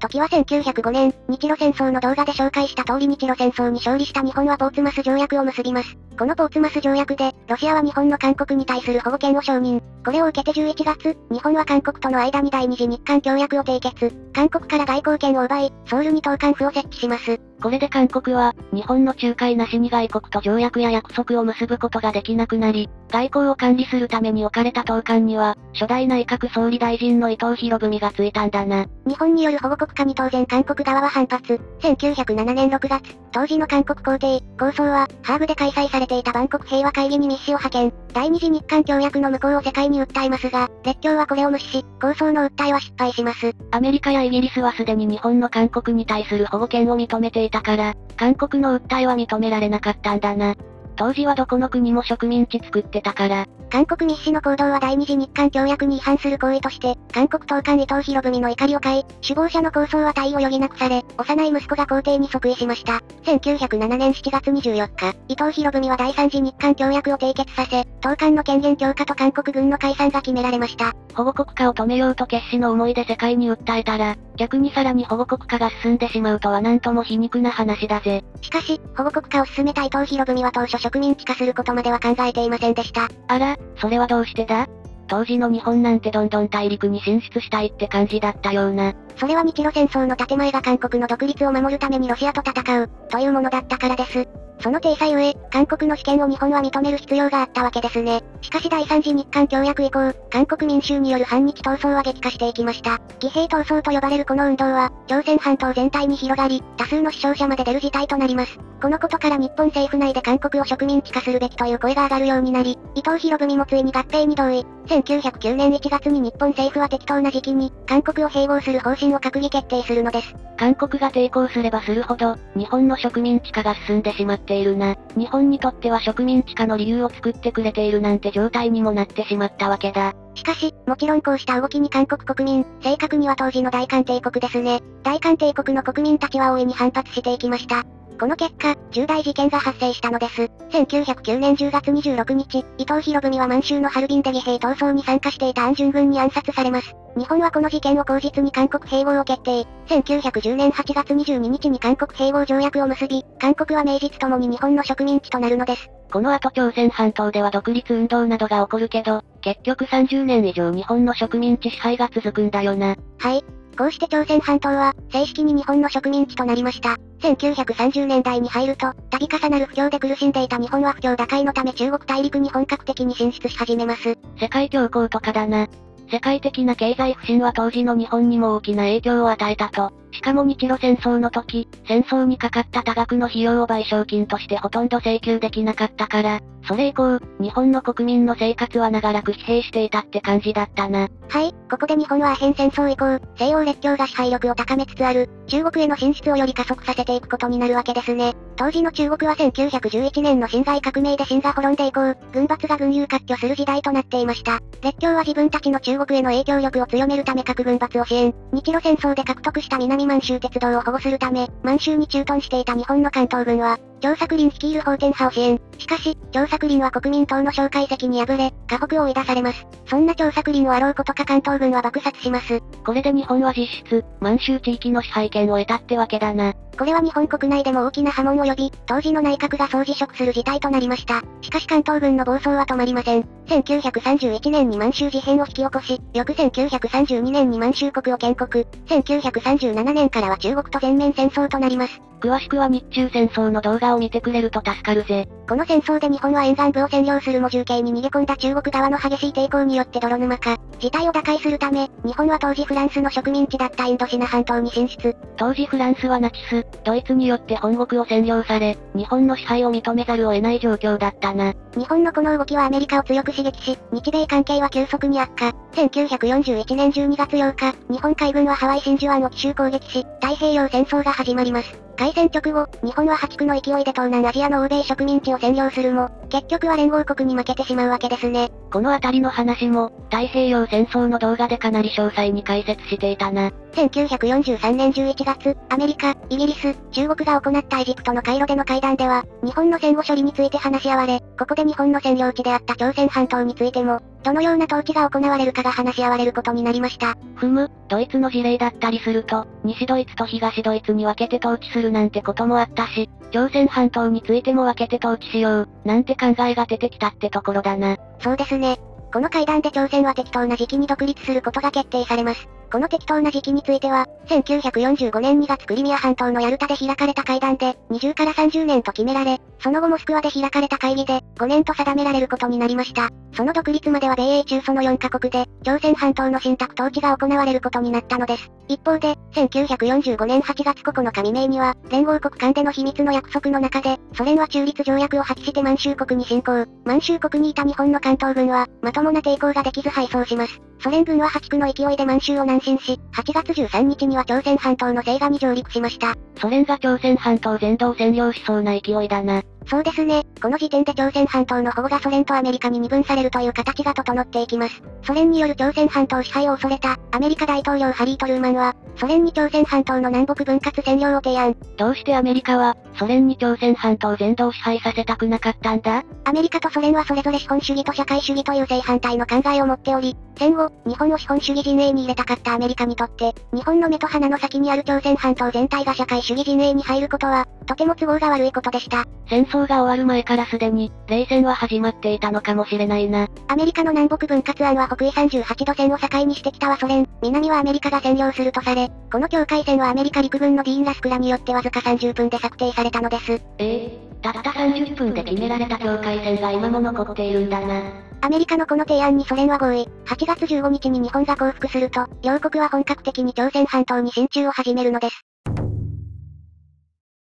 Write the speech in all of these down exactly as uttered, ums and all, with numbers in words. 時はせんきゅうひゃくごねん、日露戦争の動画で紹介した通り日露戦争に勝利した日本はポーツマス条約を結びます。このポーツマス条約で、ロシアは日本の韓国に対する保護権を承認。これを受けてじゅういちがつ、日本は韓国との間に第二次日韓条約を締結。韓国から外交権を奪い、ソウルに統監府を設置します。これで韓国は、日本の仲介なしに外国と条約や約束を結ぶことができなくなり、外交を管理するために置かれた統監には、初代内閣総理大臣の伊藤博文がついたんだな。日本による保護国化に当然韓国側は反発。せんきゅうひゃくななねんろくがつ、当時の韓国皇帝、高宗は、ハーグで開催されていた万国平和会議に密使を派遣。第二次日韓条約の無効を世界に訴えますが、列強はこれを無視し、高宗の訴えは失敗します。アメリカやイギリスはすでに日本の韓国に対する保護権を認めていたから、韓国の訴えは認められなかったんだな。当時はどこの国も植民地作ってたから。韓国密使の行動は第二次日韓条約に違反する行為として、韓国統監伊藤博文の怒りを買い、首謀者の抗争は退位を余儀なくされ、幼い息子が皇帝に即位しました。せんきゅうひゃくななねんしちがつにじゅうよっか、伊藤博文は第三次日韓条約を締結させ、統監の権限強化と韓国軍の解散が決められました。保護国化を止めようと決死の思いで世界に訴えたら、逆にさらに保護国化が進んでしまうとはなんとも皮肉な話だぜ。しかし、保護国化を進めた伊藤博文は当初植民地化することまでは考えていませんでした。あら、それはどうしてだ？当時の日本なんてどんどん大陸に進出したいって感じだったような。それは日露戦争の建前が韓国の独立を守るためにロシアと戦う、というものだったからです。その体裁ゆえ、韓国の主権を日本は認める必要があったわけですね。しかし第三次日韓条約以降、韓国民衆による反日闘争は激化していきました。義兵闘争と呼ばれるこの運動は、朝鮮半島全体に広がり、多数の死傷者まで出る事態となります。このことから日本政府内で韓国を植民地化するべきという声が上がるようになり、伊藤博文もついに合併に同意。せんきゅうひゃくきゅうねんいちがつに日本政府は適当な時期に、韓国を併合する方針を閣議決定するのです。韓国が抵抗すればするほど、日本の植民地化が進んでしまっているな。日本にとっては植民地化の理由を作ってくれているなんて状態にもなってしまったわけだ。しかし、もちろんこうした動きに韓国国民、正確には当時の大韓帝国ですね。大韓帝国の国民たちは大いに反発していきました。この結果、重大事件が発生したのです。せんきゅうひゃくきゅうねんじゅうがつにじゅうろくにち、伊藤博文は満州のハルビンで義兵闘争に参加していた安順軍に暗殺されます。日本はこの事件を口実に韓国併合を決定。せんきゅうひゃくじゅうねんはちがつにじゅうににちに韓国併合条約を結び、韓国は名実ともに日本の植民地となるのです。この後朝鮮半島では独立運動などが起こるけど、結局さんじゅうねんいじょう日本の植民地支配が続くんだよな。はい。こうして朝鮮半島は、正式に日本の植民地となりました。せんきゅうひゃくさんじゅうねんだいに入ると、度重なる不況で苦しんでいた日本は不況打開のため中国大陸に本格的に進出し始めます。世界恐慌とかだな。世界的な経済不振は当時の日本にも大きな影響を与えたと。しかも日露戦争の時、戦争にかかった多額の費用を賠償金としてほとんど請求できなかったから、それ以降、日本の国民の生活は長らく疲弊していたって感じだったな。はい、ここで日本はアヘン戦争以降、西欧列強が支配力を高めつつある、中国への進出をより加速させていくことになるわけですね。当時の中国はせんきゅうひゃくじゅういちねんの辛亥革命で清が滅んで以降、軍閥が軍友割拠する時代となっていました。列強は自分たちの中国への影響力を強めるため各軍閥を支援、日露戦争で獲得した南満州鉄道を保護するため、満州に駐屯していた日本の関東軍は、張作霖率いる奉天派を支援。しかし、張作霖は国民党の蒋介石に敗れ、華北を追い出されます。そんな張作霖をあろうことか関東軍は爆殺します。これで日本は実質、満州地域の支配権を得たってわけだな。これは日本国内でも大きな波紋を呼び、当時の内閣が総辞職する事態となりました。しかし関東軍の暴走は止まりません。せんきゅうひゃくさんじゅういちねんに満州事変を引き起こし、翌せんきゅうひゃくさんじゅうにねんに満州国を建国。せんきゅうひゃくさんじゅうななねんからは中国と全面戦争となります。詳しくは日中戦争の動画を見てくれると助かるぜ。この戦争で日本は沿岸部を占領するも重慶に逃げ込んだ中国側の激しい抵抗によって泥沼化。事態を打開するため、日本は当時フランスの植民地だったインドシナ半島に進出。当時フランスはナチス、ドイツによって本国を占領され、日本の支配を認めざるを得ない状況だったな。日本のこの動きはアメリカを強く刺激し、日米関係は急速に悪化。せんきゅうひゃくよんじゅういちねんじゅうにがつようか、日本海軍はハワイ真珠湾を奇襲攻撃し、太平洋戦争が始まります。開戦直後、日本は破竹の勢いで東南アジアの欧米植民地を占領するも、結局は連合国に負けてしまうわけですね。このあたりの話も、太平洋戦争の動画でかなり詳細に解説していたな。せんきゅうひゃくよんじゅうさんねんじゅういちがつ、アメリカ、イギリス、中国が行ったエジプトのカイロでの会談では、日本の戦後処理について話し合われ、ここで日本の占領地であった朝鮮半島についても、どのような統治が行われるかが話し合われることになりました。ふむ、ドイツの事例だったりすると、西ドイツと東ドイツに分けて統治するなんてこともあったし、朝鮮半島についても分けて統治しよう、なんて考えが出てきたってところだな。そうですね。この会談で朝鮮は適当な時期に独立することが決定されます。この適当な時期については、せんきゅうひゃくよんじゅうごねんにがつクリミア半島のヤルタで開かれた会談で、にじゅうからさんじゅうねんと決められ、その後モスクワで開かれた会議で、ごねんと定められることになりました。その独立までは米英中そのよんカ国で、朝鮮半島の信託統治が行われることになったのです。一方で、せんきゅうひゃくよんじゅうごねんはちがつここのか未明には、連合国間での秘密の約束の中で、ソ連は中立条約を破棄して満州国に侵攻。満州国にいた日本の関東軍は、まともな抵抗ができず敗走します。ソ連軍は破竹の勢いで満州を南進し、はちがつじゅうさんにちには朝鮮半島の西岸に上陸しました。ソ連が朝鮮半島全土を占領しそうな勢いだな。そうですね。この時点で朝鮮半島の保護がソ連とアメリカに二分されるという形が整っていきます。ソ連による朝鮮半島支配を恐れた、アメリカ大統領ハリー・トルーマンは、ソ連に朝鮮半島の南北分割占領を提案。どうしてアメリカは、ソ連に朝鮮半島全土を支配させたくなかったんだ？アメリカとソ連はそれぞれ資本主義と社会主義という正反対の考えを持っており、戦後、日本を資本主義陣営に入れたかったアメリカにとって、日本の目と鼻の先にある朝鮮半島全体が社会主義陣営に入ることは、とても都合が悪いことでした。戦争が終わる前からすでに、冷戦は始まっていたのかもしれないな。アメリカの南北分割案は北緯さんじゅうはちどせんを境にして北はソ連、南はアメリカが占領するとされ、この境界線はアメリカ陸軍のディーン・ラスクラによってわずかさんじゅっぷんで策定されたのです。ええー、たったさんじゅっぷんで決められた境界線が今も残っているんだな。アメリカのこの提案にソ連は合意。はちがつじゅうごにちに日本が降伏すると、両国は本格的に朝鮮半島に進駐を始めるのです。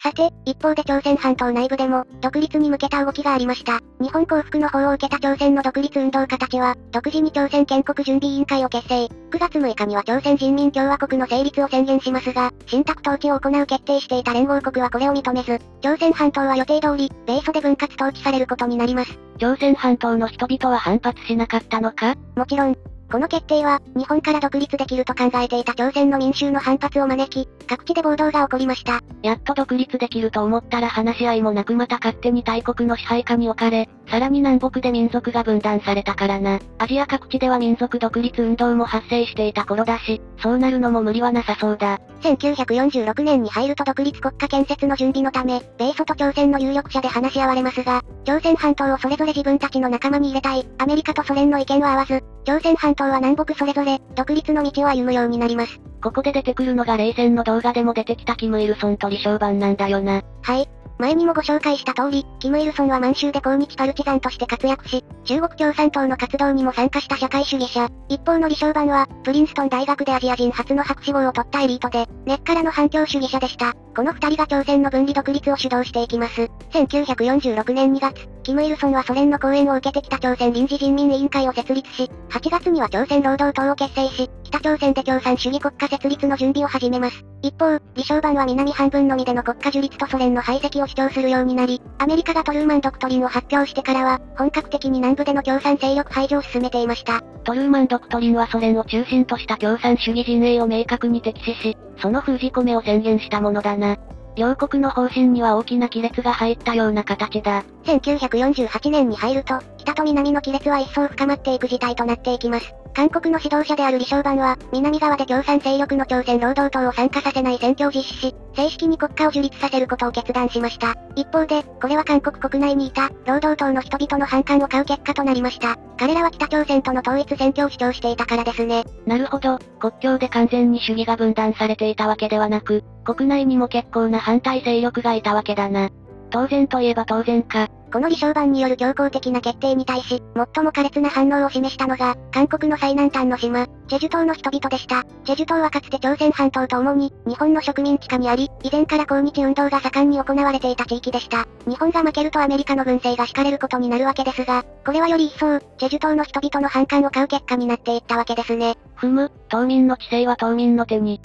さて、一方で朝鮮半島内部でも、独立に向けた動きがありました。日本降伏の方を受けた朝鮮の独立運動家たちは、独自に朝鮮建国準備委員会を結成。くがつむいかには朝鮮人民共和国の成立を宣言しますが、信託統治を行う決定していた連合国はこれを認めず、朝鮮半島は予定通り、米ソで分割統治されることになります。朝鮮半島の人々は反発しなかったのか？もちろん。この決定は、日本から独立できると考えていた朝鮮の民衆の反発を招き、各地で暴動が起こりました。やっと独立できると思ったら話し合いもなくまた勝手に大国の支配下に置かれ、さらに南北で民族が分断されたからな。アジア各地では民族独立運動も発生していた頃だし、そうなるのも無理はなさそうだ。せんきゅうひゃくよんじゅうろくねんに入ると独立国家建設の準備のため、米ソと朝鮮の有力者で話し合われますが、朝鮮半島をそれぞれ自分たちの仲間に入れたい、アメリカとソ連の意見は合わず、朝鮮半島は南北それぞれ、独立の道を歩むようになります。ここで出てくるのが冷戦の動画でも出てきたキム・イルソンと李承晩なんだよな。はい。前にもご紹介した通り、キム・イルソンは満州で抗日パルチザンとして活躍し、中国共産党の活動にも参加した社会主義者。一方の李承晩は、プリンストン大学でアジア人初の博士号を取ったエリートで、根っからの反共主義者でした。この二人が朝鮮の分離独立を主導していきます。せんきゅうひゃくよんじゅうろくねんにがつ、キム・イルソンはソ連の講演を受けて北朝鮮臨時人民委員会を設立し、はちがつには朝鮮労働党を結成し、北朝鮮で共産主義国家設立の準備を始めます。一方、李承晩は南半分のみでの国家樹立とソ連の排斥を主張するようになり、アメリカがトルーマン・ドクトリンを発表してからは、本格的に南部での共産勢力排除を進めていました。トルーマン・ドクトリンはソ連を中心とした共産主義陣営を明確に敵視し、その封じ込めを宣言したものだな。両国の方針には大きな亀裂が入ったような形だ。せんきゅうひゃくよんじゅうはちねんに入ると、北と南の亀裂は一層深まっていく事態となっていきます。韓国の指導者である李承晩は、南側で共産勢力の朝鮮労働党を参加させない選挙を実施し、正式に国家を樹立させることを決断しました。一方で、これは韓国国内にいた、労働党の人々の反感を買う結果となりました。彼らは北朝鮮との統一選挙を主張していたからですね。なるほど、国境で完全に主義が分断されていたわけではなく、国内にも結構な反対勢力がいたわけだな。当然といえば当然か。この李承晩による強硬的な決定に対し、最も苛烈な反応を示したのが、韓国の最南端の島、チェジュ島の人々でした。チェジュ島はかつて朝鮮半島と主に、日本の植民地下にあり、以前から抗日運動が盛んに行われていた地域でした。日本が負けるとアメリカの軍勢が敷かれることになるわけですが、これはより一層、チェジュ島の人々の反感を買う結果になっていったわけですね。ふむ、島民の知性は島民の手に。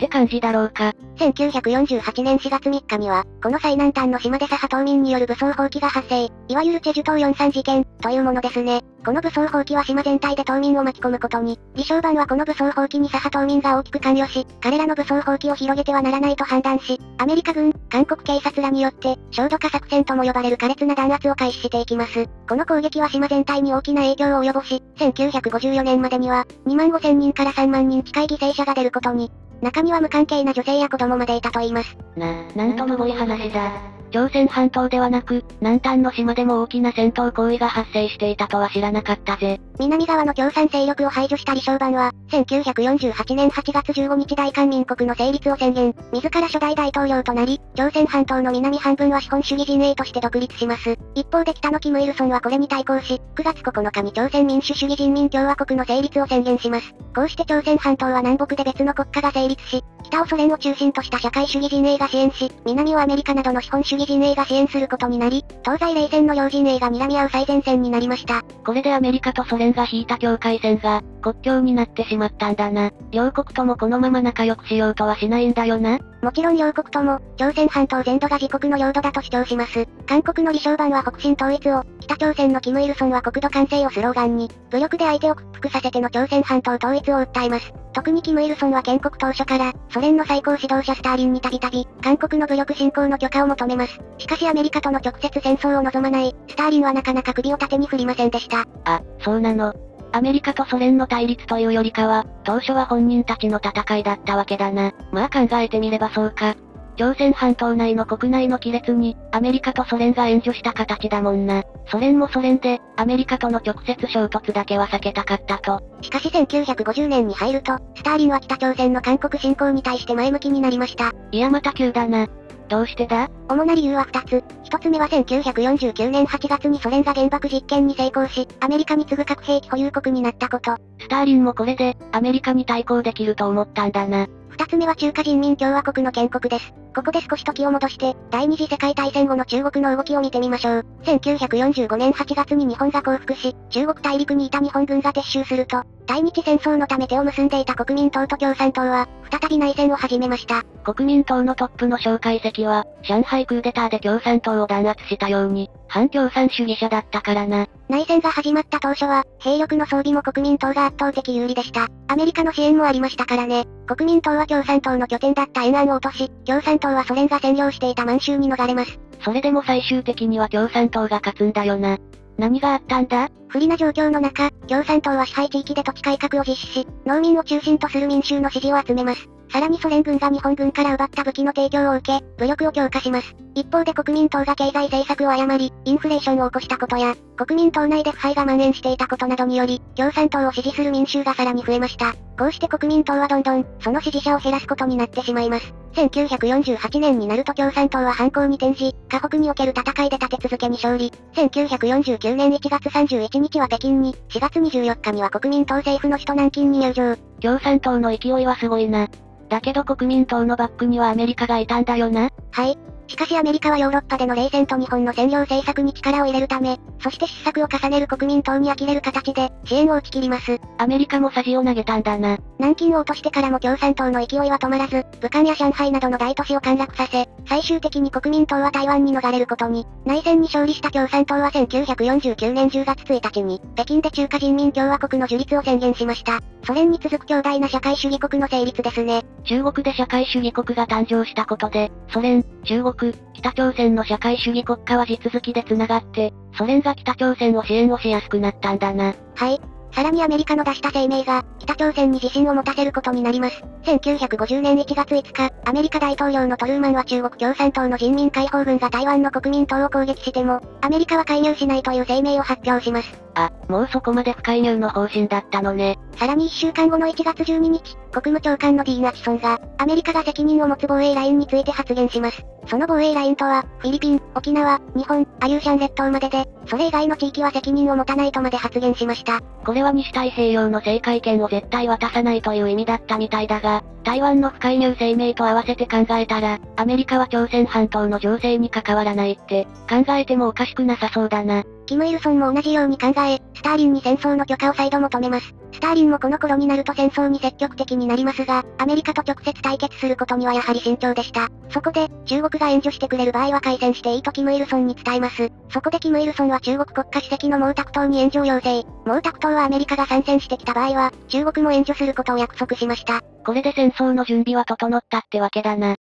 って感じだろうか。せんきゅうひゃくよんじゅうはちねんしがつみっかには、この最南端の島で左派島民による武装蜂起が発生、いわゆるチェジュ島よんじゅうさん事件、というものですね。この武装蜂起は島全体で島民を巻き込むことに、李承晩はこの武装蜂起に左派島民が大きく関与し、彼らの武装蜂起を広げてはならないと判断し、アメリカ軍、韓国警察らによって、焦土化作戦とも呼ばれる苛烈な弾圧を開始していきます。この攻撃は島全体に大きな影響を及ぼし、せんきゅうひゃくごじゅうよねんまでには、にまんごせんにんからさんまんにん近い犠牲者が出ることに、中には無関係な女性や子供までいたと言います。な、なんとむごい話だ。朝鮮半島ではなく、南端の島でも大きな戦闘行為が発生していたとは知らなかったぜ。南側の共産勢力を排除した李承晩は、せんきゅうひゃくよんじゅうはちねんはちがつじゅうごにち大韓民国の成立を宣言、自ら初代大統領となり、朝鮮半島の南半分は資本主義陣営として独立します。一方で北のキム・イルソンはこれに対抗し、くがつここのかに朝鮮民主主義人民共和国の成立を宣言します。こうして朝鮮半島は南北で別の国家が成立し、北をソ連を中心とした社会主義陣営が支援し、南をアメリカなどの資本主義陣営が支援することになり、東西冷戦の両陣営が睨み合う最前線になりました。これでアメリカとソ連が引いた境界線が、国境になってしまったんだな。両国ともこのまま仲良くしようとはしないんだよな。もちろん両国とも、朝鮮半島全土が自国の領土だと主張します。韓国の李承晩は北進統一を、北朝鮮のキム・イルソンは国土完成をスローガンに、武力で相手を屈服させての朝鮮半島統一を訴えます。特にキム・イルソンは建国当初から、ソ連の最高指導者スターリンにたびたび、韓国の武力侵攻の許可を求めます。しかしアメリカとの直接戦争を望まない、スターリンはなかなか首を縦に振りませんでした。あ、そうなの。アメリカとソ連の対立というよりかは、当初は本人たちの戦いだったわけだな。まあ考えてみればそうか。朝鮮半島内の国内の亀裂に、アメリカとソ連が援助した形だもんな。ソ連もソ連で、アメリカとの直接衝突だけは避けたかったと。しかしせんきゅうひゃくごじゅうねんに入ると、スターリンは北朝鮮の韓国侵攻に対して前向きになりました。いやまた急だな。どうしてだ？主な理由はふたつ。ひとつめはせんきゅうひゃくよんじゅうきゅうねんはちがつにソ連が原爆実験に成功し、アメリカに次ぐ核兵器保有国になったこと。スターリンもこれで、アメリカに対抗できると思ったんだな。ふたつめは中華人民共和国の建国です。ここで少し時を戻して、第二次世界大戦後の中国の動きを見てみましょう。せんきゅうひゃくよんじゅうごねんはちがつに日本が降伏し、中国大陸にいた日本軍が撤収すると、対日戦争のため手を結んでいた国民党と共産党は、再び内戦を始めました。国民党のトップの蒋介石は、上海クーデターで共産党を弾圧したように、反共産主義者だったからな。内戦が始まった当初は、兵力の装備も国民党が圧倒的有利でした。アメリカの支援もありましたからね。国民党は共産党の拠点だった延安を落とし、共産党はソ連が占領していた満州に逃れます。それでも最終的には共産党が勝つんだよな。何があったんだ？不利な状況の中、共産党は支配地域で土地改革を実施し、農民を中心とする民衆の支持を集めます。さらにソ連軍が日本軍から奪った武器の提供を受け、武力を強化します。一方で国民党が経済政策を誤り、インフレーションを起こしたことや、国民党内で腐敗が蔓延していたことなどにより、共産党を支持する民衆がさらに増えました。こうして国民党はどんどん、その支持者を減らすことになってしまいます。せんきゅうひゃくよんじゅうはちねんになると共産党は反抗に転じ、華北における戦いで立て続けに勝利。せんきゅうひゃくよんじゅうきゅうねんいちがつさんじゅういちにちは北京に、しがつにじゅうよっかには国民党政府の首都南京に入場。共産党の勢いはすごいな。だけど国民党のバックにはアメリカがいたんだよな。はい。しかしアメリカはヨーロッパでの冷戦と日本の占領政策に力を入れるため、そして失策を重ねる国民党に呆れる形で、支援を打ち切ります。アメリカも舵を投げたんだな。南京を落としてからも共産党の勢いは止まらず、武漢や上海などの大都市を陥落させ、最終的に国民党は台湾に逃れることに、内戦に勝利した共産党はせんきゅうひゃくよんじゅうきゅうねんじゅうがつついたちに、北京で中華人民共和国の樹立を宣言しました。ソ連に続く強大な社会主義国の成立ですね。中国で社会主義国が誕生したことで、ソ連、中国、北朝鮮の社会主義国家は地続きで繋がって、ソ連が北朝鮮を支援をしやすくなったんだな。はい。さらにアメリカの出した声明が、北朝鮮に自信を持たせることになります。せんきゅうひゃくごじゅうねんいちがついつか、アメリカ大統領のトルーマンは中国共産党の人民解放軍が台湾の国民党を攻撃しても、アメリカは介入しないという声明を発表します。あ、もうそこまで不介入の方針だったのね。さらにいっしゅうかんごのいちがつじゅうににち、国務長官の D ナチソンが、アメリカが責任を持つ防衛ラインについて発言します。その防衛ラインとは、フィリピン、沖縄、日本、アリューシャン列島までで、それ以外の地域は責任を持たないとまで発言しました。これは西太平洋の政界権を絶対渡さないという意味だったみたいだが、台湾の不介入声明と合わせて考えたら、アメリカは朝鮮半島の情勢に関わらないって、考えてもおかしくなさそうだな。キム・イルソンも同じように考え、スターリンに戦争の許可を再度求めます。スターリンもこの頃になると戦争に積極的になりますが、アメリカと直接対決することにはやはり慎重でした。そこで、中国が援助してくれる場合は開戦していいとキム・イルソンに伝えます。そこでキム・イルソンは中国国家主席の毛沢東に援助を要請。毛沢東はアメリカが参戦してきた場合は、中国も援助することを約束しました。これで戦争の準備は整ったってわけだな。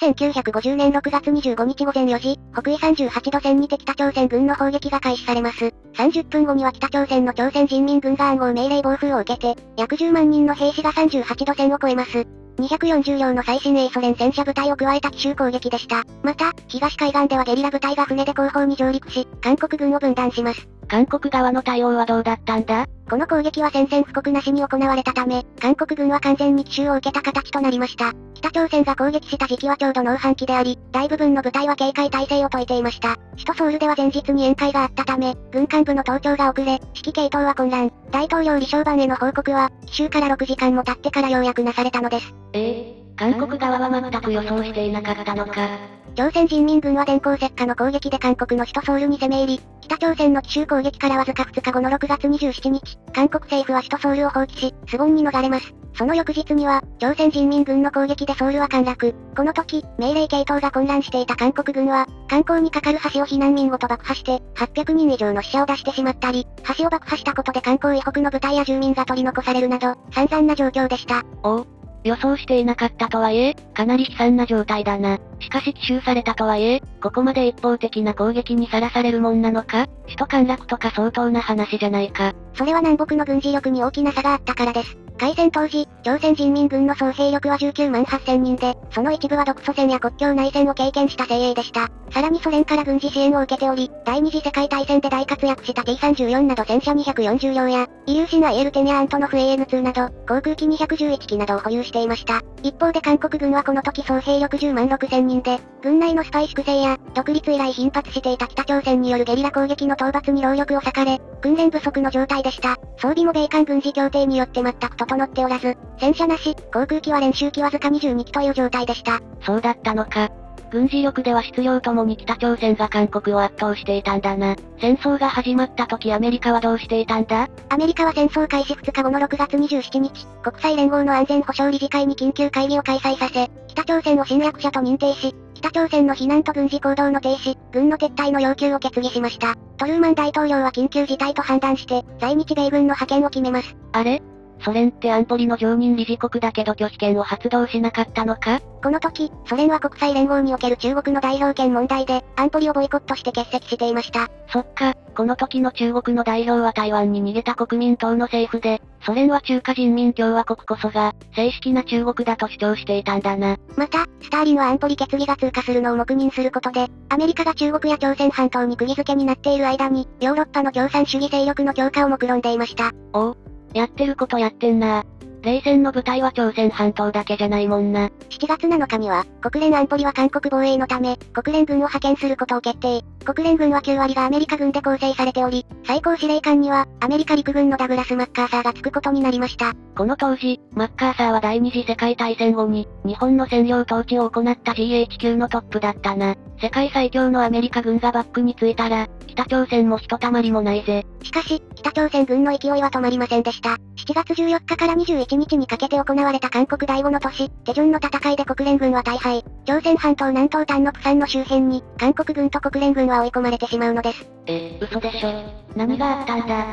せんきゅうひゃくごじゅうねんろくがつにじゅうごにちごぜんよじ、北緯さんじゅうはちど線にて北朝鮮軍の砲撃が開始されます。さんじゅっぷんごには北朝鮮の朝鮮人民軍が暗号命令暴風を受けて、約じゅうまんにんの兵士がさんじゅうはちど線を越えます。にひゃくよんじゅうりょうの最新鋭ソ連戦車部隊を加えた奇襲攻撃でした。また、東海岸ではゲリラ部隊が船で後方に上陸し、韓国軍を分断します。韓国側の対応はどうだったんだ？この攻撃は宣戦布告なしに行われたため、韓国軍は完全に奇襲を受けた形となりました。北朝鮮が攻撃した時期はちょうど農繁期であり、大部分の部隊は警戒態勢を解いていました。首都ソウルでは前日に宴会があったため、軍幹部の登庁が遅れ、指揮系統は混乱。大統領李承晩への報告は、奇襲からろくじかんも経ってからようやくなされたのです。えー、韓国側は全く予想していなかったのか。朝鮮人民軍は電光石火の攻撃で韓国の首都ソウルに攻め入り、北朝鮮の奇襲攻撃からわずかふつかごのろくがつにじゅうしちにち、韓国政府は首都ソウルを放棄し、スボンに逃れます。その翌日には、朝鮮人民軍の攻撃でソウルは陥落。この時、命令系統が混乱していた韓国軍は、観光に架かる橋を避難民ごと爆破して、はっぴゃくにん以上の死者を出してしまったり、橋を爆破したことで観光以北の部隊や住民が取り残されるなど、散々な状況でした。おう。予想していなかったとはいえ、かなり悲惨な状態だな。しかし奇襲されたとはいえ、ここまで一方的な攻撃にさらされるもんなのか？首都陥落とか相当な話じゃないか。それは南北の軍事力に大きな差があったからです。開戦当時、朝鮮人民軍の総兵力はじゅうきゅうまんはっせんにんで、その一部は独ソ戦や国境内戦を経験した精鋭でした。さらにソ連から軍事支援を受けており、第二次世界大戦で大活躍した ティーさんじゅうよん など戦車にひゃくよんじゅうりょうや、イリューシン アイエルテン やアントノフ エーエムツー など、航空機にひゃくじゅういちきなどを保有していました。一方で韓国軍はこの時総兵力じゅうまんろくせんにんで、軍内のスパイ粛清や、独立以来頻発していた北朝鮮によるゲリラ攻撃の討伐に労力を割かれ、訓練不足の状態でした。装備も米韓軍事協定によって全く整っておらず、戦車なし、航空機は練習機わずかにじゅうにきという状態でした。そうだったのか。軍事力では質量ともに北朝鮮が韓国を圧倒していたんだな。戦争が始まった時アメリカはどうしていたんだ？アメリカは戦争開始ふつかごのろくがつにじゅうしちにち、国際連合の安全保障理事会に緊急会議を開催させ、北朝鮮を侵略者と認定し、北朝鮮の避難と軍事行動の停止、軍の撤退の要求を決議しました。トルーマン大統領は緊急事態と判断して、在日米軍の派遣を決めます。あれ？ソ連って安保理の常任理事国だけど拒否権を発動しなかったのか？この時、ソ連は国際連合における中国の代表権問題で、安保理をボイコットして欠席していました。そっか、この時の中国の代表は台湾に逃げた国民党の政府で、ソ連は中華人民共和国こそが、正式な中国だと主張していたんだな。また、スターリンは安保理決議が通過するのを黙認することで、アメリカが中国や朝鮮半島に釘付けになっている間に、ヨーロッパの共産主義勢力の強化を目論んでいました。おう。やってることやってんな。冷戦の舞台は朝鮮半島だけじゃないもんな。しちがつなのかには、国連安保理は韓国防衛のため、国連軍を派遣することを決定。国連軍はきゅうわりがアメリカ軍で構成されており、最高司令官には、アメリカ陸軍のダグラス・マッカーサーがつくことになりました。この当時、マッカーサーは第二次世界大戦後に、日本の占領統治を行った ジーエイチキュー のトップだったな。世界最強のアメリカ軍がバックについたら、北朝鮮もひとたまりもないぜ。しかし、北朝鮮軍の勢いは止まりませんでした。しちがつじゅうよっかからにじゅういちにちにかけて行われた韓国第五の都市、大順の戦いで国連軍は大敗。朝鮮半島南東端のプサンの周辺に、韓国軍と国連軍は追い込まれてしまうのです。え、嘘でしょ。何があったんだ。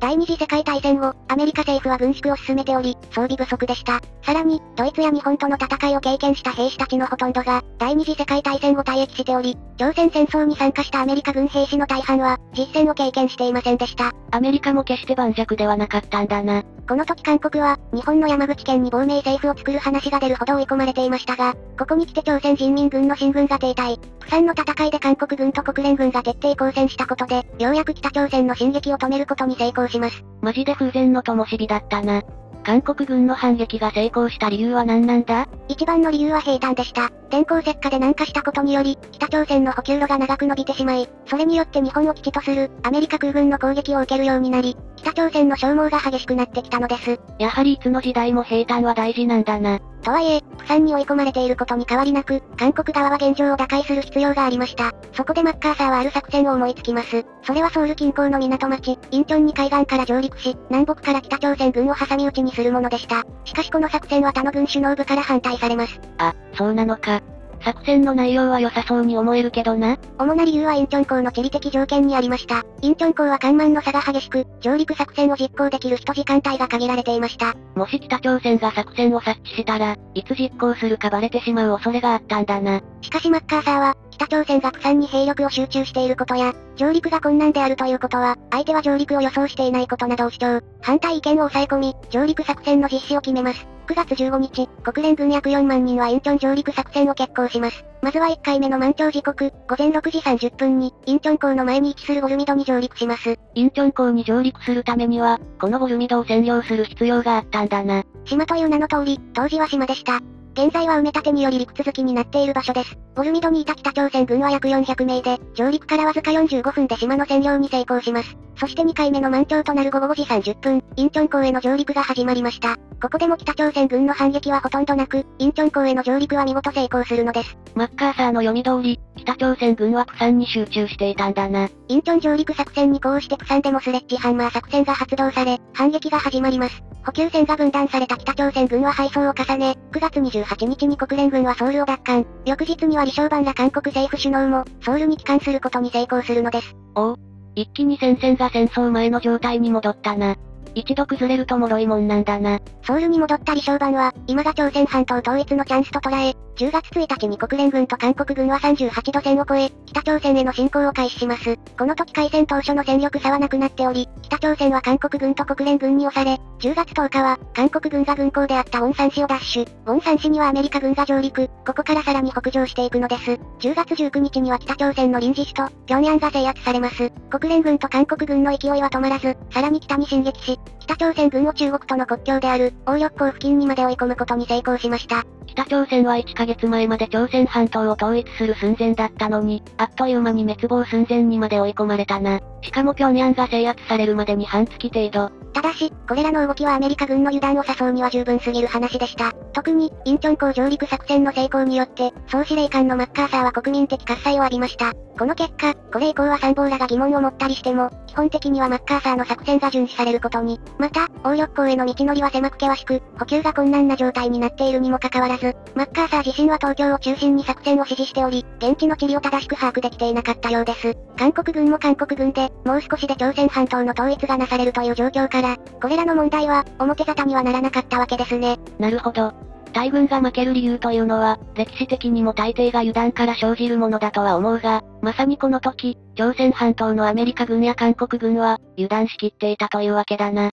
第二次世界大戦後、アメリカ政府は軍縮を進めており、装備不足でした。さらに、ドイツや日本との戦いを経験した兵士たちのほとんどが、第二次世界大戦後退役しており、朝鮮戦争に参加したアメリカ軍兵士の大半は、実戦を経験していませんでした。アメリカも決して盤石ではなかったんだな。この時韓国は、日本の山口県に亡命政府を作る話が出るほど追い込まれていましたが、ここに来て朝鮮人民軍の進軍が停滞。釜山の戦いで韓国軍と国連軍が徹底抗戦したことで、ようやく北朝鮮の進撃を止めることに成功します。マジで風前の灯火だったな。韓国軍の反撃が成功した理由は何なんだ？一番の理由は兵站でした。電光石火で南下したことにより、北朝鮮の補給路が長く伸びてしまい、それによって日本を基地とする、アメリカ空軍の攻撃を受けるようになり、北朝鮮の消耗が激しくなってきたのです。やはりいつの時代も兵站は大事なんだな。とはいえ、釜山に追い込まれていることに変わりなく、韓国側は現状を打開する必要がありました。そこでマッカーサーはある作戦を思いつきます。それはソウル近郊の港町、インチョンに海岸から上陸し、南北から北朝鮮軍を挟み撃ちにするものでした。しかしこの作戦は他の軍首脳部から反対されます。あ、そうなのか。作戦の内容は良さそうに思えるけどな。主な理由はインチョン港の地理的条件にありました。インチョン港は緩慢の差が激しく、上陸作戦を実行できる人時間帯が限られていました。もし北朝鮮が作戦を察知したら、いつ実行するかバレてしまう恐れがあったんだな。しかしマッカーサーは、北朝鮮が釜山に兵力を集中していることや、上陸が困難であるということは、相手は上陸を予想していないことなどを主張。反対意見を抑え込み、上陸作戦の実施を決めます。くがつじゅうごにち、国連軍約よんまんにんはインチョン上陸作戦を決行します。まずはいっかいめの満潮時刻、ごぜんろくじさんじゅっぷんに、インチョン港の前に位置するゴルミドに上陸します。インチョン港に上陸するためには、このゴルミドを占領する必要があったんだな。島という名の通り、当時は島でした。現在は埋め立てにより陸続きになっている場所です。ゴルミドにいた北朝鮮軍は約よんひゃくめいで、上陸からわずかよんじゅうごふんで島の占領に成功します。そしてにかいめの満潮となる午後ごじさんじゅっぷん、インチョン港への上陸が始まりました。ここでも北朝鮮軍の反撃はほとんどなく、インチョン港への上陸は見事成功するのです。マッカーサーの読み通り、北朝鮮軍は釜山に集中していたんだな。インチョン上陸作戦に呼応して釜山でもスレッジハンマー作戦が発動され、反撃が始まります。補給線が分断された北朝鮮軍は敗走を重ね、くがつにじゅうはちにちに国連軍はソウルを奪還。翌日には李承晩ら韓国政府首脳も、ソウルに帰還することに成功するのです。おお。一気に戦線が戦争前の状態に戻ったな。一度崩れると脆いもんなんだな。ソウルに戻った李承晩は、今が朝鮮半島統一のチャンスと捉え、じゅうがつついたちに国連軍と韓国軍はさんじゅうはちどせんを越え、北朝鮮への侵攻を開始します。この時開戦当初の戦力差はなくなっており、北朝鮮は韓国軍と国連軍に押され、じゅうがつとおかは、韓国軍が軍港であったウォンサン市を奪取、ウォンサン市にはアメリカ軍が上陸、ここからさらに北上していくのです。じゅうがつじゅうくにちには北朝鮮の臨時首都、平壌が制圧されます。国連軍と韓国軍の勢いは止まらず、さらに北に進撃し、北朝鮮軍を中国との国境である、鴨緑江付近にまで追い込むことに成功しました。北朝鮮はいっかげつまえまで朝鮮半島を統一する寸前だったのに、あっという間に滅亡寸前にまで追い込まれたな。しかも平壌が制圧されるまでにはんがつ程度。ただし、これらの動きはアメリカ軍の油断を誘うには十分すぎる話でした。特に、インチョン港上陸作戦の成功によって、総司令官のマッカーサーは国民的喝采を浴びました。この結果、これ以降は参謀らが疑問を持ったりしても、基本的にはマッカーサーの作戦が順守されることに。また、鴨緑江への道のりは狭く険しく、補給が困難な状態になっているにもかかわらず、マッカーサー自身は東京を中心に作戦を指示しており、現地の地理を正しく把握できていなかったようです。韓国軍も韓国軍で、もう少しで朝鮮半島の統一がなされるという状況から、これらの問題は、表沙汰にはならなかったわけですね。なるほど。大軍が負ける理由というのは、歴史的にも大抵が油断から生じるものだとは思うが、まさにこの時、朝鮮半島のアメリカ軍や韓国軍は、油断しきっていたというわけだな。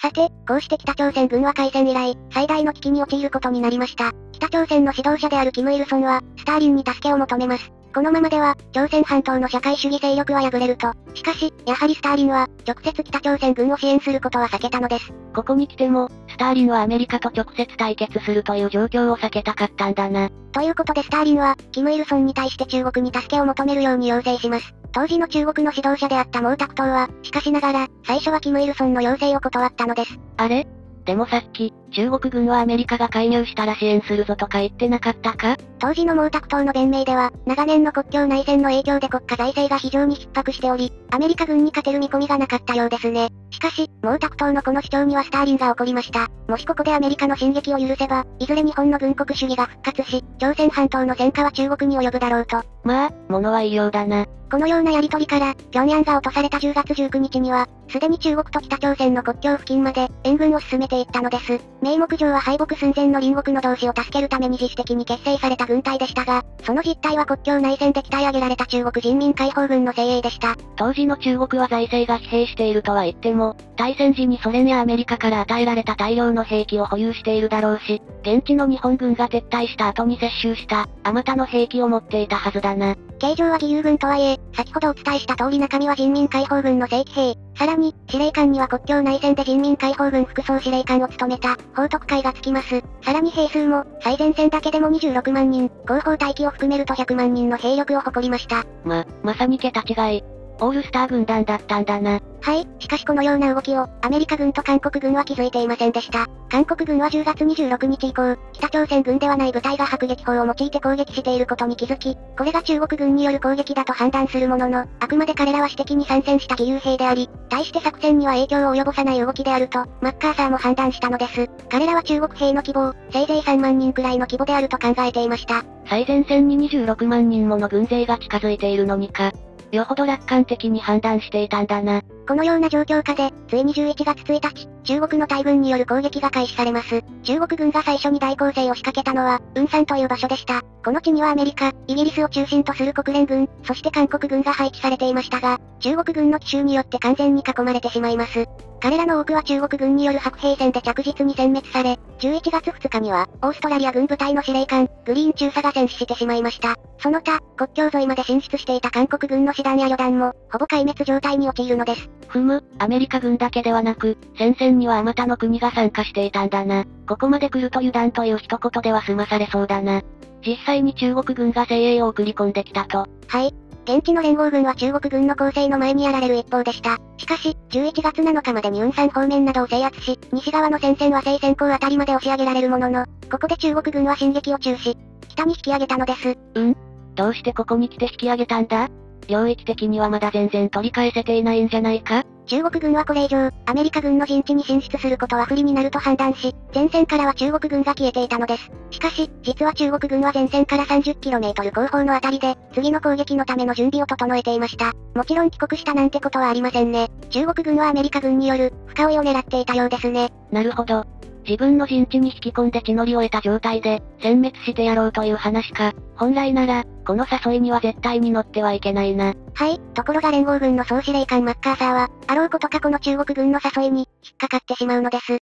さて、こうして北朝鮮軍は開戦以来、最大の危機に陥ることになりました。北朝鮮の指導者であるキム・イルソンは、スターリンに助けを求めます。このままでは、朝鮮半島の社会主義勢力は敗れると。しかし、やはりスターリンは、直接北朝鮮軍を支援することは避けたのです。ここに来ても、スターリンはアメリカと直接対決するという状況を避けたかったんだな。ということでスターリンは、キム・イルソンに対して中国に助けを求めるように要請します。当時の中国の指導者であった毛沢東は、しかしながら、最初はキム・イルソンの要請を断ったのです。あれ？でもさっき、中国軍はアメリカが介入したら支援するぞとか言ってなかったか？当時の毛沢東の弁明では、長年の国境内戦の影響で国家財政が非常に逼迫しており、アメリカ軍に勝てる見込みがなかったようですね。しかし、毛沢東のこの主張にはスターリンが怒りました。もしここでアメリカの進撃を許せば、いずれ日本の軍国主義が復活し、朝鮮半島の戦火は中国に及ぶだろうと。まあ、物は言いようだな。このようなやりとりから、平壌が落とされたじゅうがつじゅうくにちには、すでに中国と北朝鮮の国境付近まで、援軍を進めていったのです。名目上は敗北寸前の隣国の同志を助けるために自主的に結成された軍隊でしたが、その実態は国境内戦で鍛え上げられた中国人民解放軍の精鋭でした。当時の中国は財政が疲弊しているとは言っても、大戦時にソ連やアメリカから与えられた大量の兵器を保有しているだろうし、現地の日本軍が撤退した後に接収した、あまたの兵器を持っていたはずだな。形状は義勇軍とはいえ、先ほどお伝えした通り中身は人民解放軍の正規兵。さらに、司令官には国境内戦で人民解放軍副総司令官を務めた、報徳会がつきます。さらに兵数も、最前線だけでもにじゅうろくまんにん、後方待機を含めるとひゃくまんにんの兵力を誇りました。ま、まさに桁違い。オールスター軍団だったんだな。はい、しかしこのような動きを、アメリカ軍と韓国軍は気づいていませんでした。韓国軍はじゅうがつにじゅうろくにち以降、北朝鮮軍ではない部隊が迫撃砲を用いて攻撃していることに気づき、これが中国軍による攻撃だと判断するものの、あくまで彼らは私的に参戦した義勇兵であり、対して作戦には影響を及ぼさない動きであると、マッカーサーも判断したのです。彼らは中国兵の規模を、せいぜいさんまんにんくらいの規模であると考えていました。最前線ににじゅうろくまんにんもの軍勢が近づいているのにか。よほど楽観的に判断していたんだな。このような状況下で、ついにじゅういちがつついたち、中国の大軍による攻撃が開始されます。中国軍が最初に大攻勢を仕掛けたのは、雲山という場所でした。この地にはアメリカ、イギリスを中心とする国連軍、そして韓国軍が配置されていましたが、中国軍の奇襲によって完全に囲まれてしまいます。彼らの多くは中国軍による白兵戦で着実に殲滅され、じゅういちがつふつかには、オーストラリア軍部隊の司令官、グリーン中佐が戦死してしまいました。その他、国境沿いまで進出していた韓国軍の師団や旅団も、ほぼ壊滅状態に陥るのです。ふむ、アメリカ軍だけではなく、戦線にはあまたの国が参加していたんだな。ここまで来ると油断という一言では済まされそうだな。実際に中国軍が精鋭を送り込んできたと。はい。現地の連合軍は中国軍の攻勢の前にやられる一方でした。しかし、じゅういちがつなのかまでに雲山方面などを制圧し、西側の戦線は西線港あたりまで押し上げられるものの、ここで中国軍は進撃を中止。北に引き上げたのです。うん？どうしてここに来て引き上げたんだ？領域的にはまだ全然取り返せていないんじゃないか？中国軍はこれ以上、アメリカ軍の陣地に進出することは不利になると判断し、前線からは中国軍が消えていたのです。しかし、実は中国軍は前線から さんじゅっキロメートル 後方のあたりで、次の攻撃のための準備を整えていました。もちろん帰国したなんてことはありませんね。中国軍はアメリカ軍による、深追いを狙っていたようですね。なるほど。自分の陣地に引き込んで地の利を得た状態で、殲滅してやろうという話か。本来なら、この誘いには絶対に乗ってはいけないな。はい、ところが連合軍の総司令官マッカーサーは、あろうことかこの中国軍の誘いに、引っかかってしまうのです。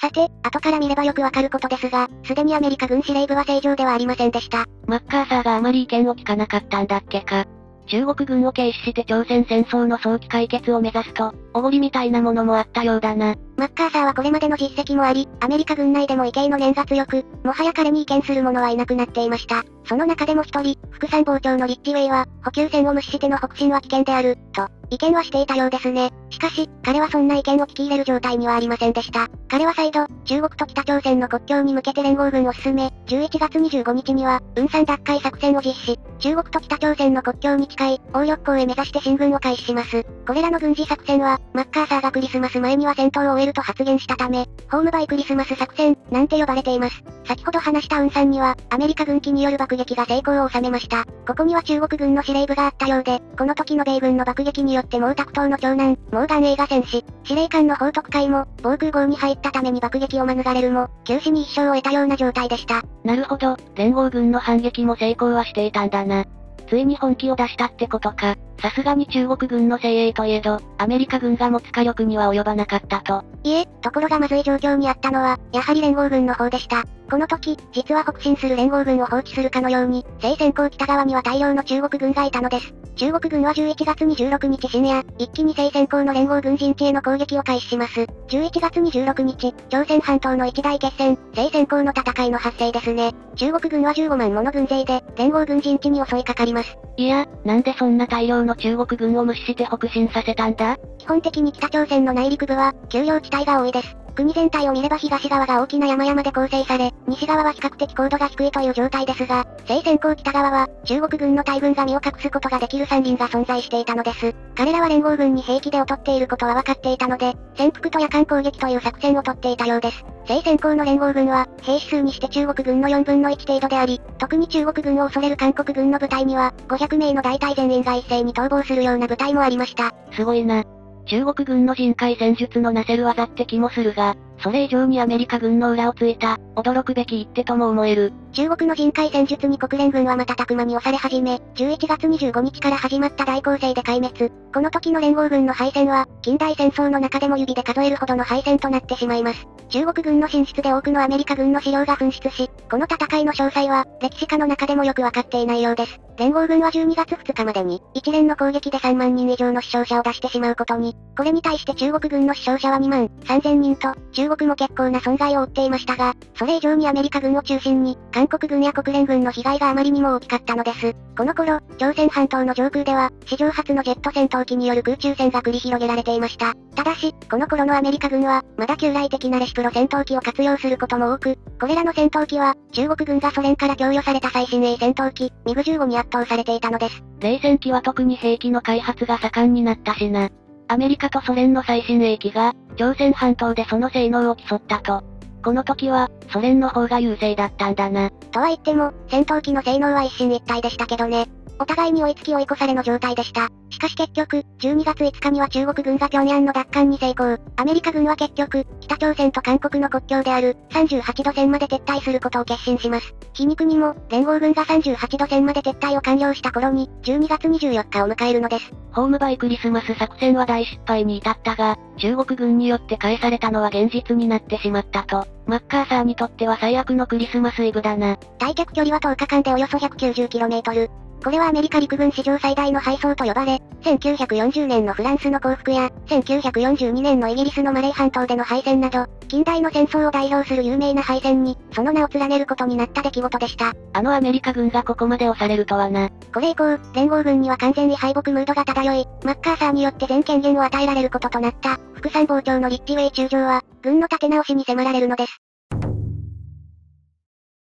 さて、後から見ればよくわかることですが、すでにアメリカ軍司令部は正常ではありませんでした。マッカーサーがあまり意見を聞かなかったんだっけか。中国軍を軽視して朝鮮戦争の早期解決を目指すと、おごりみたいなものもあったようだな。マッカーサーはこれまでの実績もあり、アメリカ軍内でも異形の念が強く、もはや彼に意見する者はいなくなっていました。その中でも一人、副参謀長のリッチウェイは、補給線を無視しての北進は危険である、と、意見はしていたようですね。しかし、彼はそんな意見を聞き入れる状態にはありませんでした。彼は再度、中国と北朝鮮の国境に向けて連合軍を進め、じゅういちがつにじゅうごにちには、雲山奪回作戦を実施、中国と北朝鮮の国境に近い、鴨緑江へ目指して進軍を開始します。これらの軍事作戦は、マッカーサーがクリスマス前には戦闘を終えると発言したため、ホームバイクリスマス作戦、なんて呼ばれています。先ほど話した雲山には、アメリカ軍機による爆撃が成功を収めました。ここには中国軍の司令部があったようで、この時の米軍の爆撃によって毛沢東の長男、毛岸英が戦死、司令官の彭徳懐も、防空壕に入ったために爆撃を免れるも、九死に一生を得たような状態でした。なるほど、連合軍の反撃も成功はしていたんだな。ついに本気を出したってことか。さすがに中国軍の精鋭といえど、アメリカ軍が持つ火力には及ばなかったと。いえ、ところがまずい状況にあったのは、やはり連合軍の方でした。この時、実は北進する連合軍を放置するかのように、西線港北側には大量の中国軍がいたのです。中国軍はじゅういちがつにじゅうろくにち深夜、一気に西線港の連合軍陣地への攻撃を開始します。じゅういちがつにじゅうろくにち、朝鮮半島の一大決戦、西線港の戦いの発生ですね。中国軍はじゅうごまんもの軍勢で、連合軍陣地に襲いかかります。いや、なんでそんな大量の中国軍を無視して北進させたんだ？基本的に北朝鮮の内陸部は、丘陵地帯が多いです。国全体を見れば東側が大きな山々で構成され、西側は比較的高度が低いという状態ですが、西線港北側は、中国軍の大軍が身を隠すことができる山林が存在していたのです。彼らは連合軍に兵器で劣っていることは分かっていたので、潜伏と夜間攻撃という作戦をとっていたようです。西線港の連合軍は、兵士数にして中国軍のよんぶんのいち程度であり、特に中国軍を恐れる韓国軍の部隊には、ごひゃくめいの大隊全員が一斉に逃亡するような部隊もありました。すごいな。中国軍の人海戦術のなせる技って気もするが、それ以上にアメリカ軍の裏をついた、驚くべき一手とも思える。中国の人海戦術に国連軍は瞬く間に押され始め、じゅういちがつにじゅうごにちから始まった大攻勢で壊滅。この時の連合軍の敗戦は、近代戦争の中でも指で数えるほどの敗戦となってしまいます。中国軍の進出で多くのアメリカ軍の資料が紛失し、この戦いの詳細は、歴史家の中でもよくわかっていないようです。連合軍はじゅうにがつふつかまでに、一連の攻撃でさんまんにん以上の死傷者を出してしまうことに、これに対して中国軍の死傷者はにまんさんぜんにんと、中国も結構な損害を負っていましたが、それ以上にアメリカ軍を中心に、韓国軍や国連軍の被害があまりにも大きかったのです。この頃、朝鮮半島の上空では、史上初のジェット戦闘機による空中戦が繰り広げられていました。ただし、この頃のアメリカ軍は、まだ旧来的なレシプロ戦闘機を活用することも多く、これらの戦闘機は、中国軍がソ連から供与された最新鋭戦闘機、ミグじゅうごに圧倒されていたのです。冷戦期は特に兵器の開発が盛んになったしな。アメリカとソ連の最新鋭機が、朝鮮半島でその性能を競ったと。この時は、ソ連の方が優勢だったんだな。とは言っても、戦闘機の性能は一進一退でしたけどね。お互いに追いつき追い越されの状態でした。しかし結局、じゅうにがついつかには中国軍が平壌の奪還に成功。アメリカ軍は結局、北朝鮮と韓国の国境である、さんじゅうはちどせんまで撤退することを決心します。皮肉にも、連合軍がさんじゅうはちどせんまで撤退を完了した頃に、じゅうにがつにじゅうよっかを迎えるのです。ホームバイクリスマス作戦は大失敗に至ったが、中国軍によって返されたのは現実になってしまったと。マッカーサーにとっては最悪のクリスマスイブだな。退却距離はとおかかんでおよそ ひゃくきゅうじゅうキロメートル。これはアメリカ陸軍史上最大の敗走と呼ばれ、せんきゅうひゃくよんじゅうねんのフランスの降伏や、せんきゅうひゃくよんじゅうにねんのイギリスのマレー半島での敗戦など、近代の戦争を代表する有名な敗戦に、その名を連ねることになった出来事でした。あのアメリカ軍がここまで押されるとはな。これ以降、連合軍には完全に敗北ムードが漂い、マッカーサーによって全権限を与えられることとなった、副参謀長のリッチウェイ中将は、軍の立て直しに迫られるのです。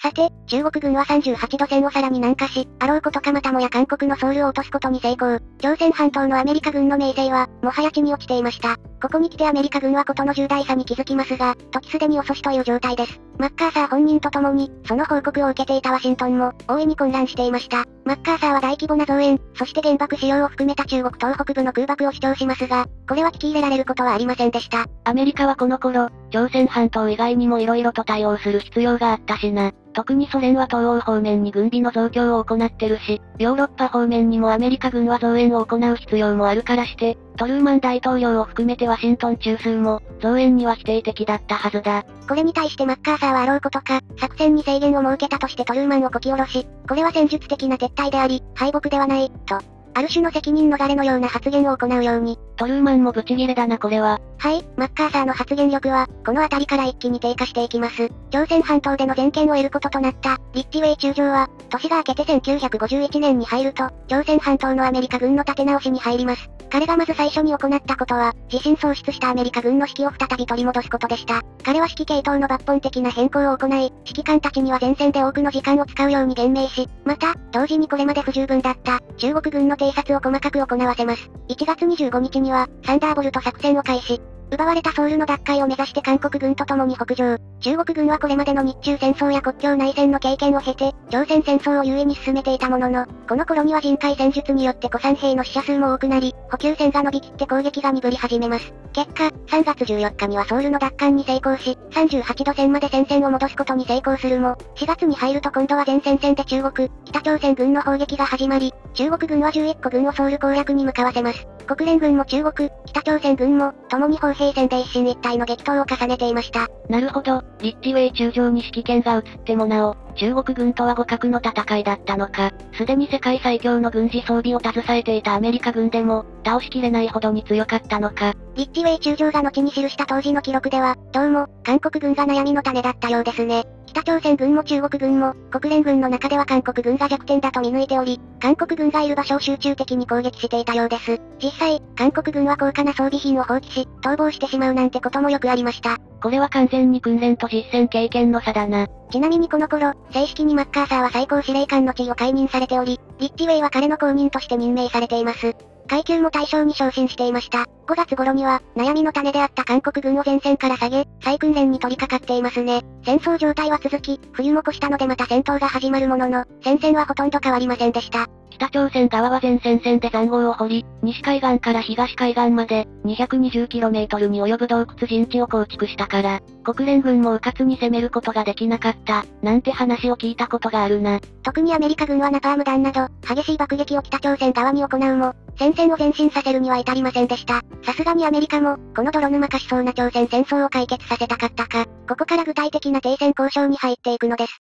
さて、中国軍はさんじゅうはちどせんをさらに南下し、あろうことかまたもや韓国のソウルを落とすことに成功。朝鮮半島のアメリカ軍の名声は、もはや地に落ちていました。ここに来てアメリカ軍はことの重大さに気づきますが、時すでに遅しという状態です。マッカーサー本人と共に、その報告を受けていたワシントンも、大いに混乱していました。マッカーサーは大規模な増援、そして原爆使用を含めた中国東北部の空爆を主張しますが、これは聞き入れられることはありませんでした。アメリカはこの頃、朝鮮半島以外にも色々と対応する必要があったしな。特にソ連は東欧方面に軍備の増強を行ってるし、ヨーロッパ方面にもアメリカ軍は増援を行う必要もあるからして、トルーマン大統領を含めてワシントン中枢も、増援には否定的だったはずだ。これに対してマッカーサーはあろうことか、作戦に制限を設けたとしてトルーマンをこき下ろし、これは戦術的な撤退であり、敗北ではない、と。ある種の責任逃れのような発言を行うように。トルーマンもブチギレだなこれは。はい、マッカーサーの発言力は、この辺りから一気に低下していきます。朝鮮半島での全権を得ることとなった、リッチウェイ中将は、年が明けてせんきゅうひゃくごじゅういちねんに入ると、朝鮮半島のアメリカ軍の立て直しに入ります。彼がまず最初に行ったことは、自身喪失したアメリカ軍の指揮を再び取り戻すことでした。彼は指揮系統の抜本的な変更を行い、指揮官たちには前線で多くの時間を使うように言明し、また、同時にこれまで不十分だった、中国軍の偵察を細かく行わせます。いちがつにじゅうごにちには、サンダーボルト作戦を開始。奪われたソウルの奪回を目指して韓国軍と共に北上。中国軍はこれまでの日中戦争や国境内戦の経験を経て、朝鮮戦争を優位に進めていたものの、この頃には人海戦術によって古参兵の死者数も多くなり、補給線が伸びきって攻撃が鈍り始めます。結果、さんがつじゅうよっかにはソウルの奪還に成功し、さんじゅうはちどせんまで戦線を戻すことに成功するも、しがつに入ると今度は前線線で中国、北朝鮮軍の砲撃が始まり、中国軍はじゅういっこぐんをソウル攻略に向かわせます。国連軍も中国、北朝鮮軍も、共に砲兵戦で一進一退の激闘を重ねていました。なるほど、リッチウェイ中将に指揮権が移ってもなお、中国軍とは互角の戦いだったのか。すでに世界最強の軍事装備を携えていたアメリカ軍でも、倒しきれないほどに強かったのか。リッチウェイ中将が後に記した当時の記録では、どうも、韓国軍が悩みの種だったようですね。北朝鮮軍も中国軍も、国連軍の中では韓国軍が弱点だと見抜いており、韓国軍がいる場所を集中的に攻撃していたようです。実際、韓国軍は高価な装備品を放棄し、逃亡してしまうなんてこともよくありました。これは完全に訓練と実戦経験の差だな。ちなみにこの頃、正式にマッカーサーは最高司令官の地位を解任されており、リッチウェイは彼の後任として任命されています。階級も対象に昇進していました。ごがつごろには、悩みの種であった韓国軍を前線から下げ、再訓練に取り掛かっていますね。戦争状態は続き、冬も越したのでまた戦闘が始まるものの、戦線はほとんど変わりませんでした。北朝鮮側は前線線で塹壕を掘り、西海岸から東海岸まで、にひゃくにじゅうキロメートルに及ぶ洞窟陣地を構築したから、国連軍も迂闊に攻めることができなかった、なんて話を聞いたことがあるな。特にアメリカ軍はナパーム弾など、激しい爆撃を北朝鮮側に行うも、戦線を前進させるには至りませんでした。さすがにアメリカも、この泥沼化しそうな朝鮮戦争を解決させたかったか、ここから具体的な停戦交渉に入っていくのです。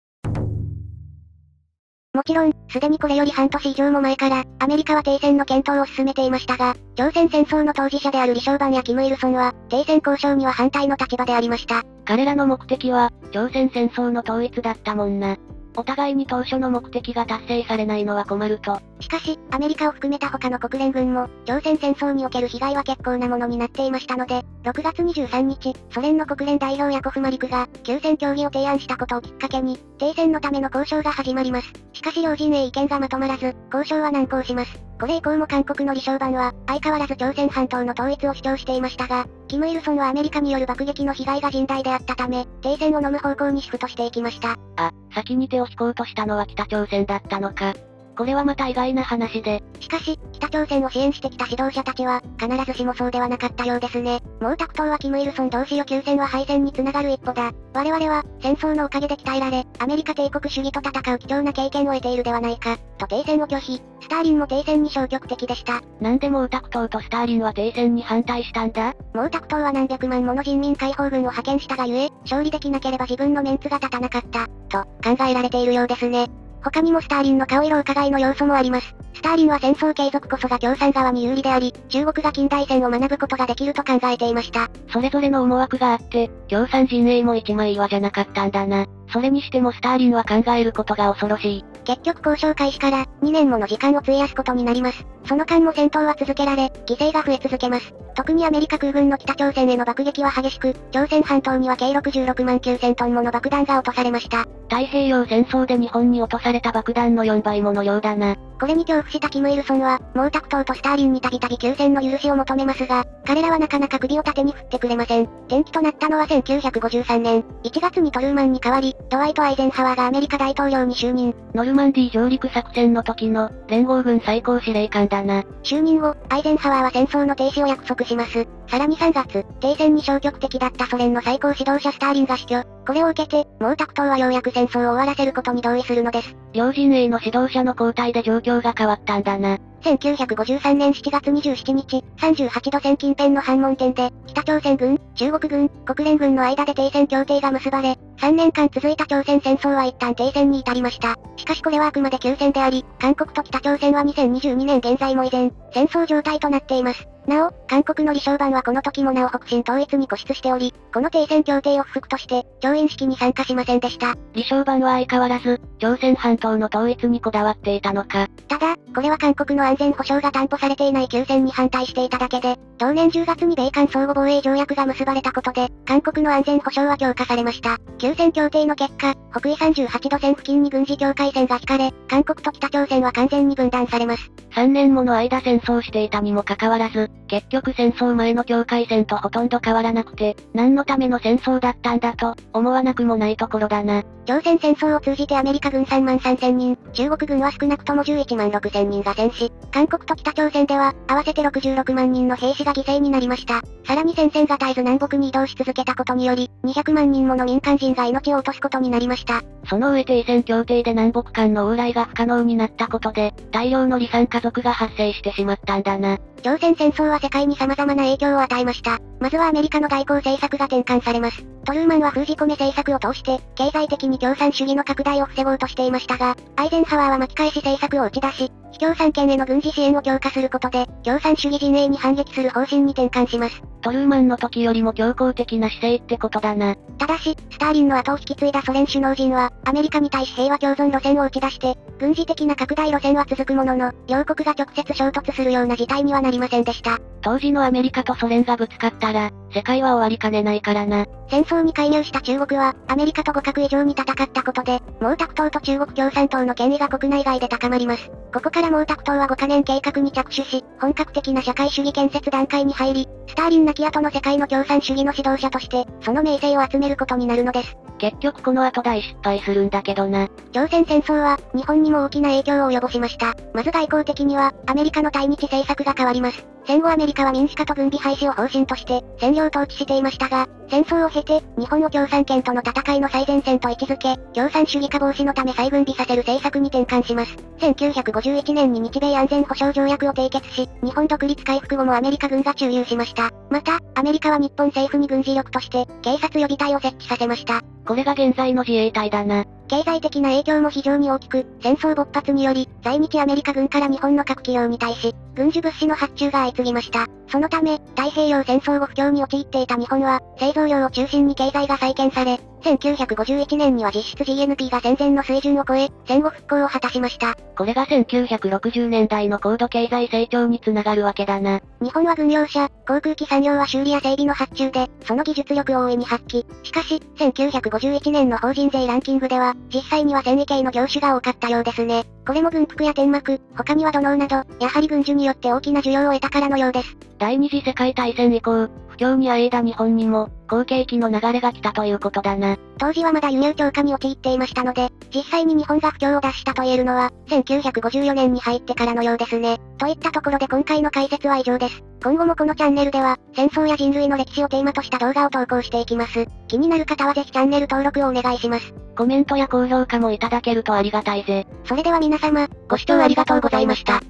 もちろん、すでにこれより半年以上も前から、アメリカは停戦の検討を進めていましたが、朝鮮戦争の当事者である李承晩やキム・イルソンは、停戦交渉には反対の立場でありました。彼らの目的は、朝鮮戦争の統一だったもんな。お互いに当初の目的が達成されないのは困ると。しかし、アメリカを含めた他の国連軍も、朝鮮戦争における被害は結構なものになっていましたので、ろくがつにじゅうさんにち、ソ連の国連代表ヤコフ・マリクが、休戦協議を提案したことをきっかけに、停戦のための交渉が始まります。しかし両陣営意見がまとまらず、交渉は難航します。これ以降も韓国の李承晩は、相変わらず朝鮮半島の統一を主張していましたが、キム・イルソンはアメリカによる爆撃の被害が甚大であったため、停戦を飲む方向にシフトしていきました。あ、先に手を引こうとしたのは北朝鮮だったのか。これはまた意外な話で。しかし、北朝鮮を支援してきた指導者たちは、必ずしもそうではなかったようですね。毛沢東はキム・イルソン同士よ休戦は敗戦につながる一歩だ。我々は、戦争のおかげで鍛えられ、アメリカ帝国主義と戦う貴重な経験を得ているではないか、と停戦を拒否。スターリンも停戦に消極的でした。なんで毛沢東とスターリンは停戦に反対したんだ？毛沢東は何百万もの人民解放軍を派遣したがゆえ、勝利できなければ自分のメンツが立たなかった、と考えられているようですね。他にもスターリンの顔色伺いの要素もあります。スターリンは戦争継続こそが共産側に有利であり、中国が近代戦を学ぶことができると考えていました。それぞれの思惑があって、共産陣営も一枚岩じゃなかったんだな。それにしてもスターリンは考えることが恐ろしい。結局交渉開始からにねんもの時間を費やすことになります。その間も戦闘は続けられ、犠牲が増え続けます。特にアメリカ空軍の北朝鮮への爆撃は激しく、朝鮮半島には計ろくじゅうろくまんきゅうせんトンもの爆弾が落とされました。太平洋戦争で日本に落とされた爆弾のよんばいもの量だな。これに恐怖したキム・イルソンは、毛沢東とスターリンにたびたび休戦の許しを求めますが、彼らはなかなか首を縦に振ってくれません。転機となったのはせんきゅうひゃくごじゅうさんねんいちがつにトルーマンに代わり、ドワイト・アイゼンハワーがアメリカ大統領に就任。ノルマンディー上陸作戦の時の、連合軍最高司令官だな。就任後、アイゼンハワーは戦争の停止を約束します。さらにさんがつ、停戦に消極的だったソ連の最高指導者スターリンが死去。これを受けて、毛沢東はようやく戦争を終わらせることに同意するのです。両陣営の指導者の交代で状況が変わったんだな。せんきゅうひゃくごじゅうさんねんしちがつにじゅうしちにち、さんじゅうはちどせん近辺の板門店で、北朝鮮軍、中国軍、国連軍の間で停戦協定が結ばれ、さんねんかん続いた朝鮮戦争は一旦停戦に至りました。しかしこれはあくまで休戦であり、韓国と北朝鮮はにせんにじゅうにねん現在も依然、戦争状態となっています。なお、韓国の李承晩はこの時もなお北進統一に固執しており、この停戦協定を不服として、調印式に参加しませんでした。李承晩は相変わらず、朝鮮半島の統一にこだわっていたのか。ただ、これは韓国の安全保障が担保されていない休戦に反対していただけで、同年じゅうがつに米韓相互防衛条約が結ばれたことで、韓国の安全保障は強化されました。休戦協定の結果、北緯さんじゅうはちどせん付近に軍事境界線が引かれ、韓国と北朝鮮は完全に分断されます。さんねんもの間戦争していたにもかかわらず、結局戦争前の境界線とほとんど変わらなくて、何のための戦争だったんだと、思わなくもないところだな。朝鮮戦争を通じてアメリカ軍さんまんさんぜんにん、中国軍は少なくともじゅういちまんろくせんにんが戦死、韓国と北朝鮮では、合わせてろくじゅうろくまんにんの兵士が犠牲になりました。さらに戦線が絶えず南北に移動し続けたことにより、にひゃくまんにんもの民間人が命を落とすことになりました。その上停戦協定で南北間の往来が不可能になったことで、大量の離散家族が発生してしまったんだな。朝鮮戦争は世界に様々な影響を与えました。まずはアメリカの外交政策が転換されます。トルーマンは封じ込め政策を通して、経済的に共産主義の拡大を防ごうとしていましたが、アイゼンハワーは巻き返し政策を打ち出し、非共産権への軍事支援を強化することで、共産主義陣営に反撃する方針に転換します。トルーマンの時よりも強硬的な姿勢ってことだな。ただし、スターリンの後を引き継いだソ連首脳陣は、アメリカに対し平和共存路線を打ち出して、軍事的な拡大路線は続くものの、両国が直接衝突するような事態にはなりませんでした。当時のアメリカとソ連がぶつかったら、世界は終わりかねないからな。戦争に介入した中国は、アメリカと互角以上に戦ったことで、毛沢東と中国共産党の権威が国内外で高まります。ここから毛沢東はごかねん計画に着手し、本格的な社会主義建設段階に入り、スターリン亡き後の世界の共産主義の指導者として、その名声を集めることになるのです。結局この後大失敗するんだけどな。朝鮮戦争は、日本にも大きな影響を及ぼしました。まず外交的には、アメリカの対日政策が変わります。戦後アメリカは民主化と軍備廃止を方針として、占領統治していましたが、戦争を経て、日本を共産権との戦いの最前線と位置づけ、共産主義化防止のため再軍備させる政策に転換します。せんきゅうひゃくごじゅういちねんに日米安全保障条約を締結し、日本独立回復後もアメリカ軍が駐留しました。また、アメリカは日本政府に軍事力として、警察予備隊を設置させました。これが現在の自衛隊だな。経済的な影響も非常に大きく、戦争勃発により、在日アメリカ軍から日本の各企業に対し、軍需物資の発注が相次ぎました。そのため、太平洋戦争後不況に陥っていた日本は、製造業を中心に経済が再建され、せんきゅうひゃくごじゅういちねんには実質 ジーエヌピー が戦前の水準を超え、戦後復興を果たしました。これがせんきゅうひゃくろくじゅうねんだいの高度経済成長につながるわけだな。日本は軍用車、航空機産業は修理や整備の発注で、その技術力を大いに発揮。しかし、せんきゅうひゃくごじゅういちねんの法人税ランキングでは、実際には繊維系の業種が多かったようですね。これも軍服や天幕、他には土のうなど、やはり軍需によって大きな需要を得たからのようです。第二次世界大戦以降、不況にあえいだ日本にも、後継機の流れが来たということだな。当時はまだ輸入超過に陥っていましたので、実際に日本が不況を脱したと言えるのは、せんきゅうひゃくごじゅうよねんに入ってからのようですね。といったところで今回の解説は以上です。今後もこのチャンネルでは、戦争や人類の歴史をテーマとした動画を投稿していきます。気になる方はぜひチャンネル登録をお願いします。コメントや高評価もいただけるとありがたいぜ。それでは皆様、ご視聴ありがとうございました。